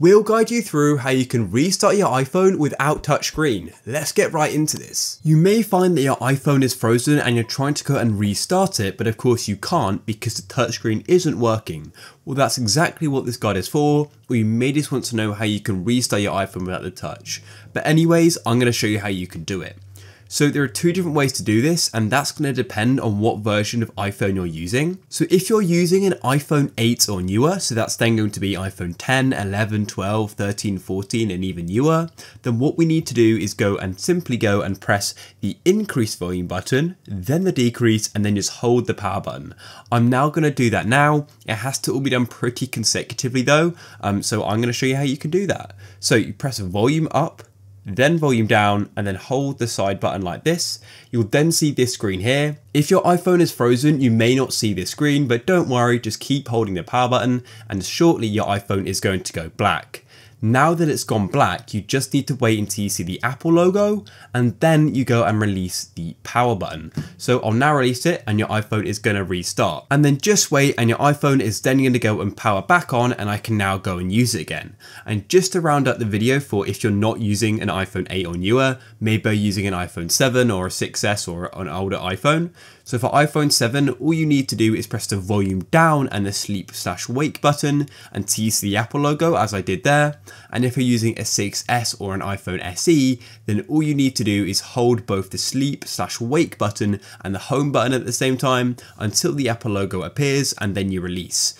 We'll guide you through how you can restart your iPhone without touchscreen. Let's get right into this. You may find that your iPhone is frozen and you're trying to go and restart it, but of course you can't because the touchscreen isn't working. Well, that's exactly what this guide is for, or you may just want to know how you can restart your iPhone without the touch. But anyways, I'm going to show you how you can do it. So there are two different ways to do this, and that's going to depend on what version of iPhone you're using. So if you're using an iPhone 8 or newer, so that's then going to be iPhone 10, 11, 12, 13, 14, and even newer, then what we need to do is simply go and press the increase volume button, then the decrease, and then just hold the power button. I'm now going to do that now. It has to all be done pretty consecutively though, so I'm going to show you how you can do that. So you press volume up, then volume down, and then hold the side button like this. You'll then see this screen here. If your iPhone is frozen, you may not see this screen, but don't worry, just keep holding the power button and shortly your iPhone is going to go black. Now that it's gone black, you just need to wait until you see the Apple logo, and then you go and release the power button. So I'll now release it and your iPhone is going to restart. And then just wait and your iPhone is then going to go and power back on, and I can now go and use it again. And just to round up the video, for if you're not using an iPhone 8 or newer, maybe you're using an iPhone 7 or a 6S or an older iPhone. So for iPhone 7, all you need to do is press the volume down and the sleep/wake button until you see the Apple logo, as I did there. And if you're using a 6S or an iPhone SE, then all you need to do is hold both the sleep/wake button and the home button at the same time until the Apple logo appears, and then you release.